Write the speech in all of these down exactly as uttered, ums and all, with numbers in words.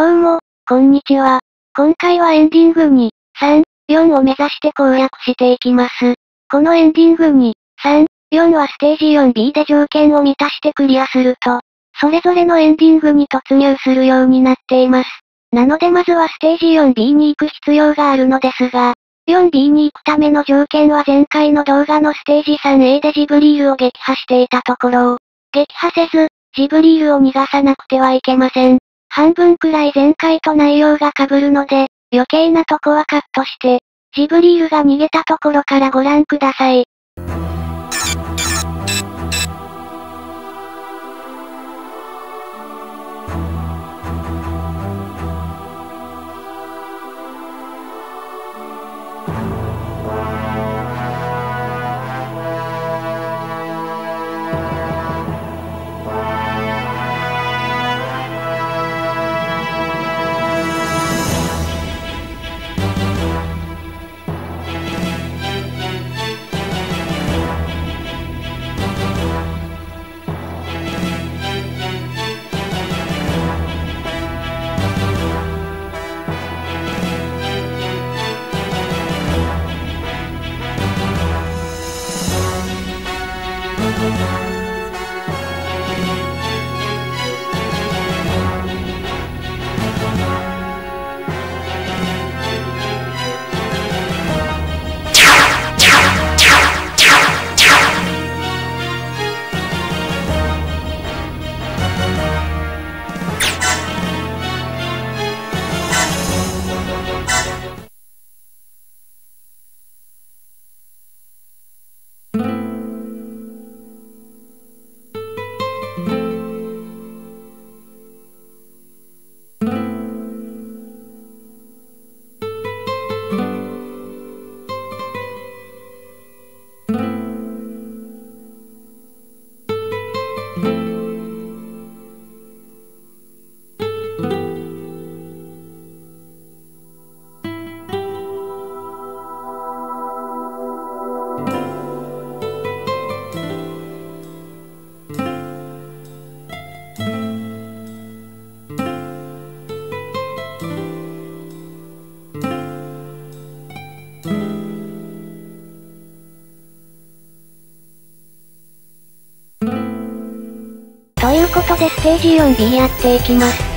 どうも、こんにちは。今回はエンディングに、さん、よんを目指して攻略していきます。このエンディングに、さん、よんはステージ よんビー で条件を満たしてクリアすると、それぞれのエンディングに突入するようになっています。なのでまずはステージ よんビー に行く必要があるのですが、よんビー に行くための条件は前回の動画のステージ さんエー でジブリールを撃破していたところを、撃破せず、ジブリールを逃がさなくてはいけません。半分くらい前回と内容が被るので、余計なとこはカットして、ジブリールが逃げたところからご覧ください。ということでステージ よんビー やっていきます。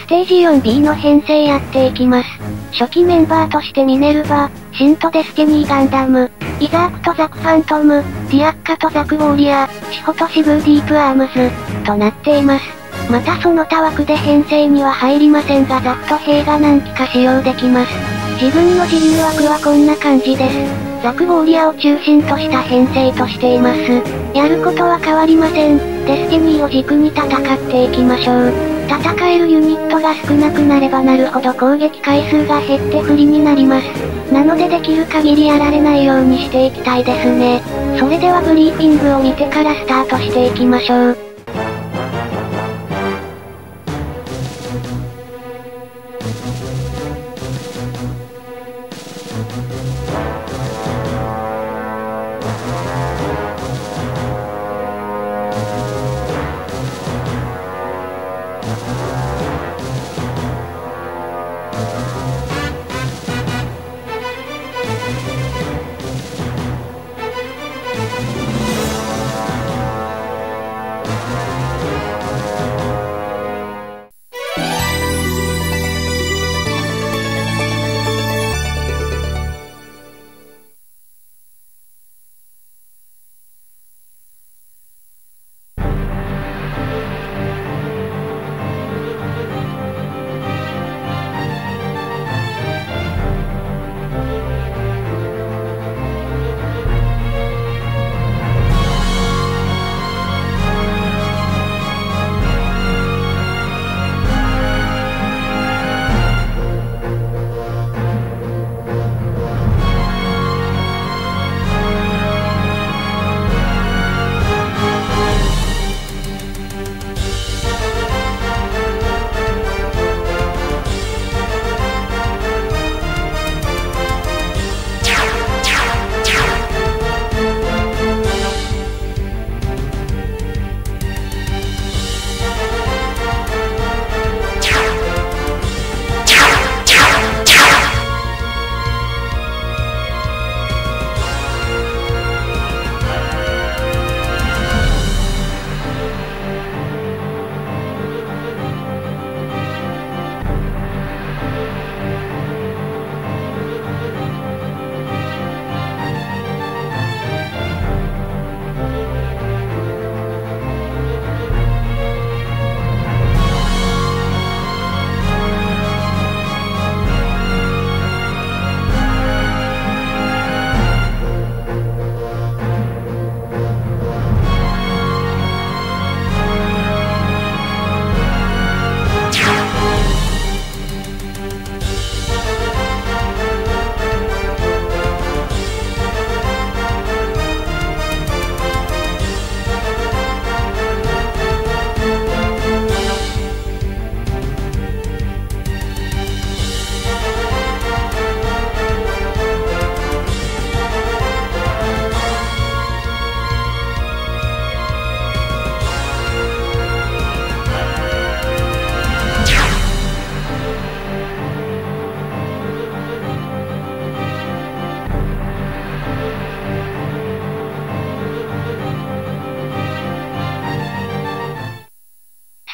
ステージ よんビー の編成やっていきます。初期メンバーとしてミネルバ、シンとデスティニーガンダム、イザークとザクファントム、ディアッカとザクウォーリアー、シホとシブーディープアームズ、となっています。またその他枠で編成には入りませんがザクと兵が何機か使用できます。自分の自由枠はこんな感じです。ザクウォーリアーを中心とした編成としています。やることは変わりません。デスティニーを軸に戦っていきましょう。戦えるユニットが少なくなればなるほど攻撃回数が減って不利になります。なのでできる限りやられないようにしていきたいですね。それではブリーフィングを見てからスタートしていきましょう。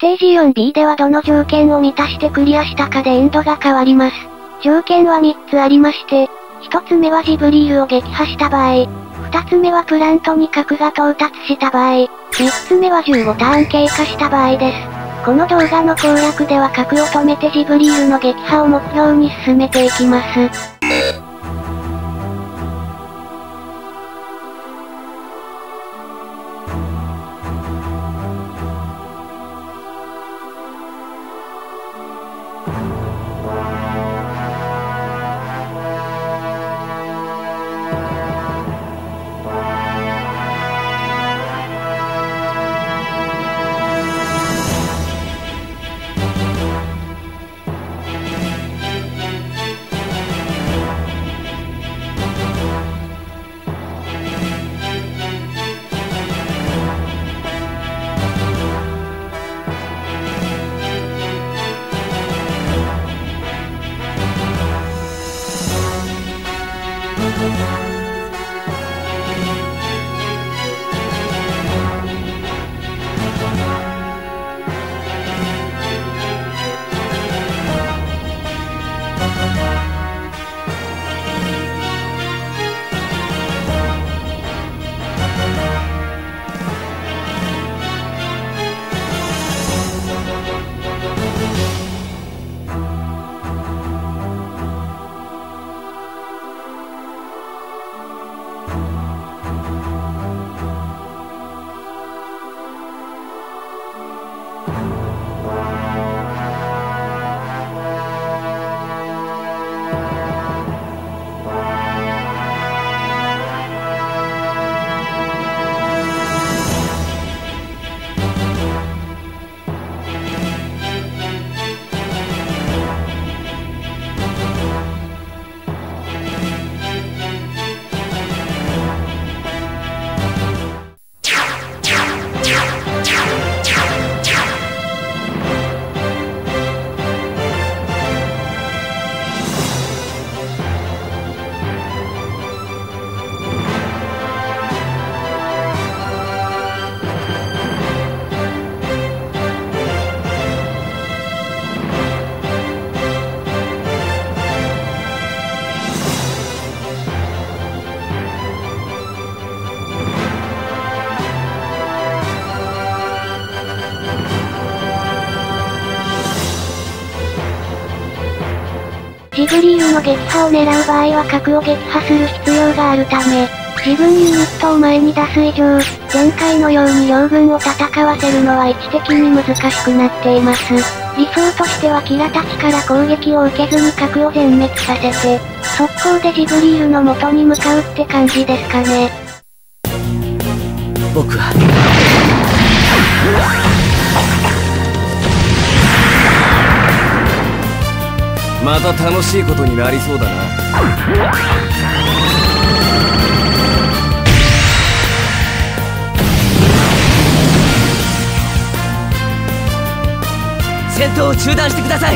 ステージ フォービー ではどの条件を満たしてクリアしたかでエンドが変わります。条件はみっつありまして、ひとつめはジブリールを撃破した場合、ふたつめはプラントに核が到達した場合、みっつめはじゅうごターン経過した場合です。この動画の攻略では核を止めてジブリールの撃破を目標に進めていきます。ジブリールの撃破を狙う場合は核を撃破する必要があるため、自分ユニットを前に出す以上、前回のように両軍を戦わせるのは位置的に難しくなっています。理想としてはキラたちから攻撃を受けずに核を全滅させて、速攻でジブリールの元に向かうって感じですかね。僕はまた楽しいことになりそうだな。戦闘を中断してください。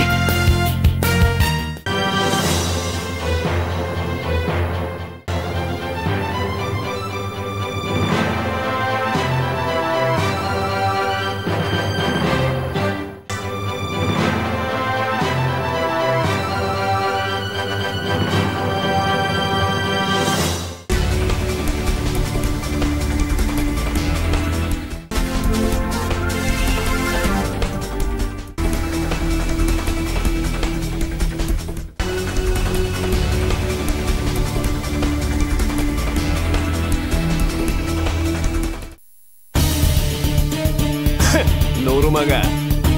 ノロマが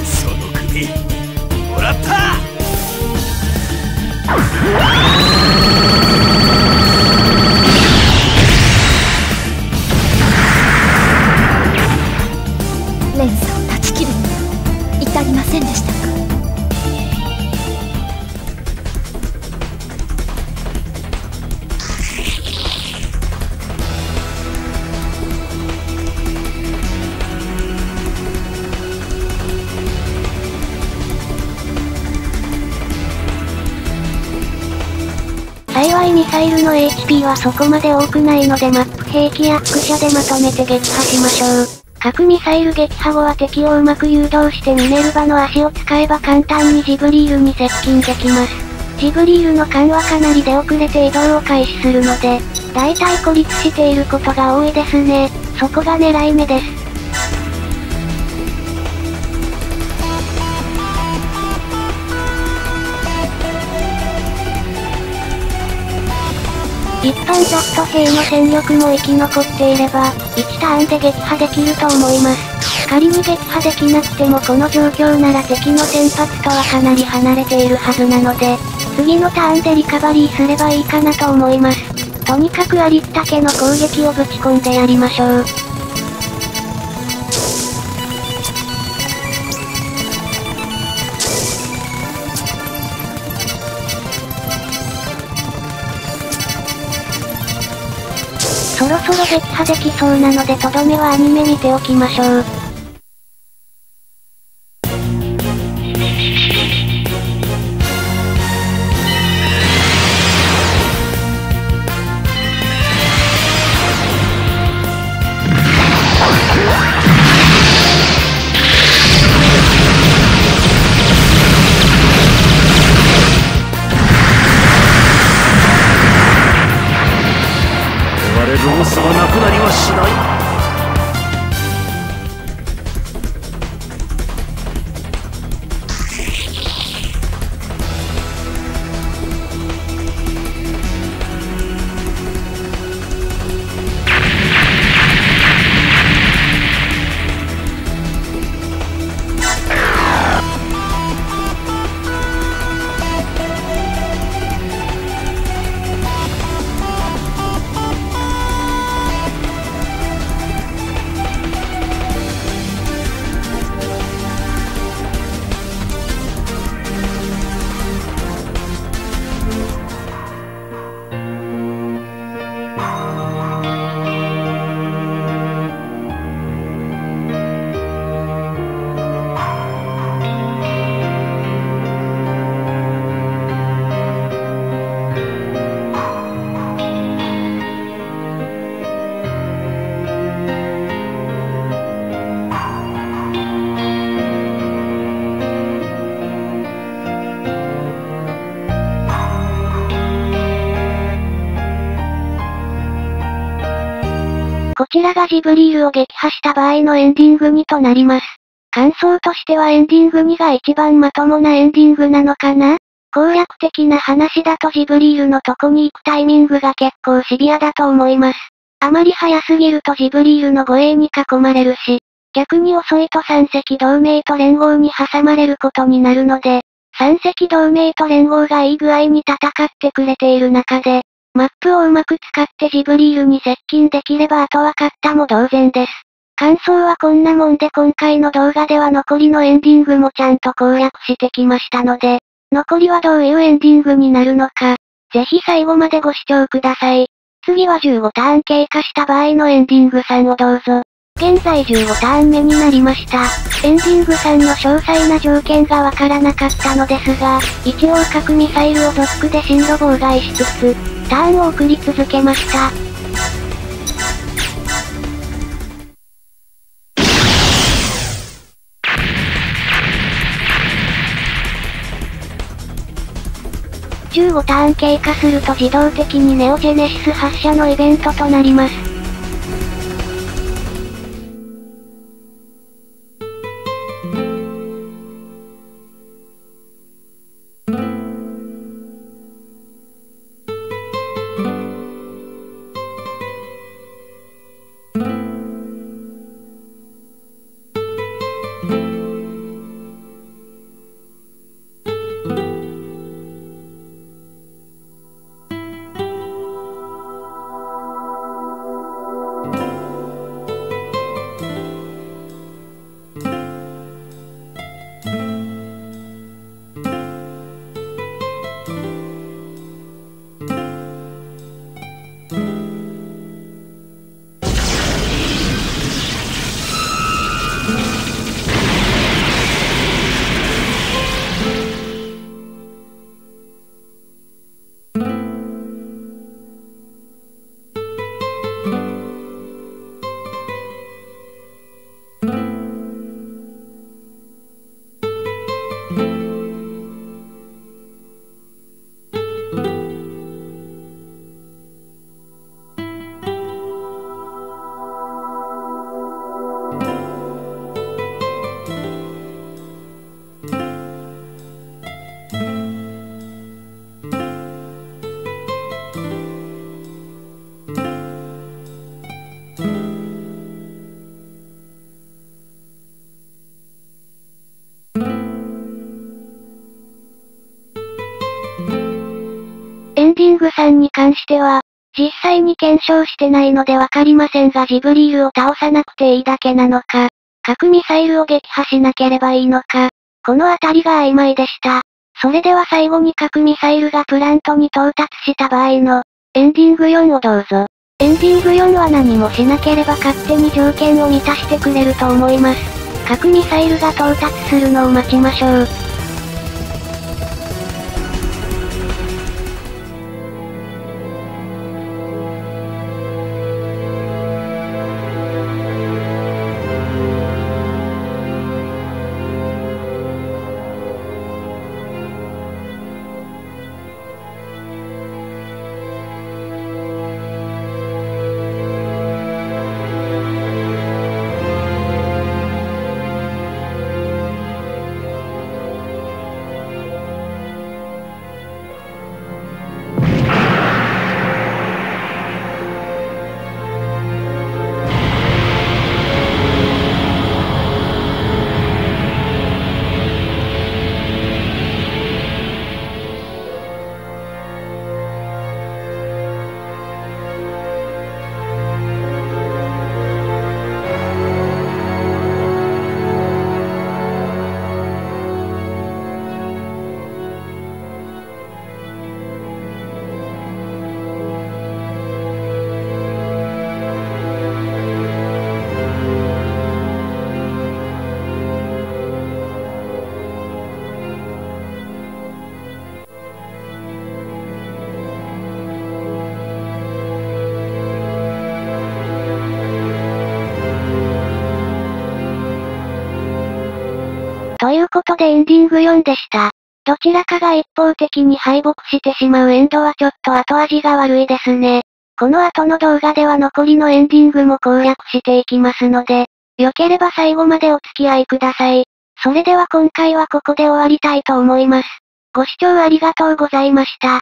その首もらった。連鎖を断ち切るに至りませんでしたか。幸いミサイルの エイチピー はそこまで多くないのでマップ兵器や副車でまとめて撃破しましょう。核ミサイル撃破後は敵をうまく誘導してミネルヴァの足を使えば簡単にジブリールに接近できます。ジブリールの間はかなり出遅れて移動を開始するので、大体孤立していることが多いですね。そこが狙い目です。一般ダクト兵の戦力も生き残っていれば、いちターンで撃破できると思います。仮に撃破できなくてもこの状況なら敵の先発とはかなり離れているはずなので、次のターンでリカバリーすればいいかなと思います。とにかくありったけの攻撃をぶち込んでやりましょう。そろそろ撃破できそうなのでとどめはアニメ見ておきましょう。ロスはなくなりはしない。こちらがジブリールを撃破した場合のエンディングにとなります。感想としてはエンディングにが一番まともなエンディングなのかな？攻略的な話だとジブリールのとこに行くタイミングが結構シビアだと思います。あまり早すぎるとジブリールの護衛に囲まれるし、逆に遅いと三隻同盟と連合に挟まれることになるので、三隻同盟と連合がいい具合に戦ってくれている中で、マップをうまく使ってジブリールに接近できればあとは勝ったも同然です。感想はこんなもんで今回の動画では残りのエンディングもちゃんと攻略してきましたので、残りはどういうエンディングになるのか、ぜひ最後までご視聴ください。次はじゅうごターン経過した場合のエンディングさんをどうぞ。現在じゅうごターン目になりました。エンディングさんの詳細な条件がわからなかったのですが、一応核ミサイルをドックで進路妨害しつつ、ターンを送り続けました。じゅうごターン経過すると自動的にネオジェネシス発射のイベントとなります。ングさんに関しては、実際に検証してないのでわかりませんがジブリールを倒さなくていいだけなのか、核ミサイルを撃破しなければいいのか、このあたりが曖昧でした。それでは最後に核ミサイルがプラントに到達した場合の、エンディングよんをどうぞ。エンディングよんは何もしなければ勝手に条件を満たしてくれると思います。核ミサイルが到達するのを待ちましょう。ということでエンディングよんでした。どちらかが一方的に敗北してしまうエンドはちょっと後味が悪いですね。この後の動画では残りのエンディングも攻略していきますので、良ければ最後までお付き合いください。それでは今回はここで終わりたいと思います。ご視聴ありがとうございました。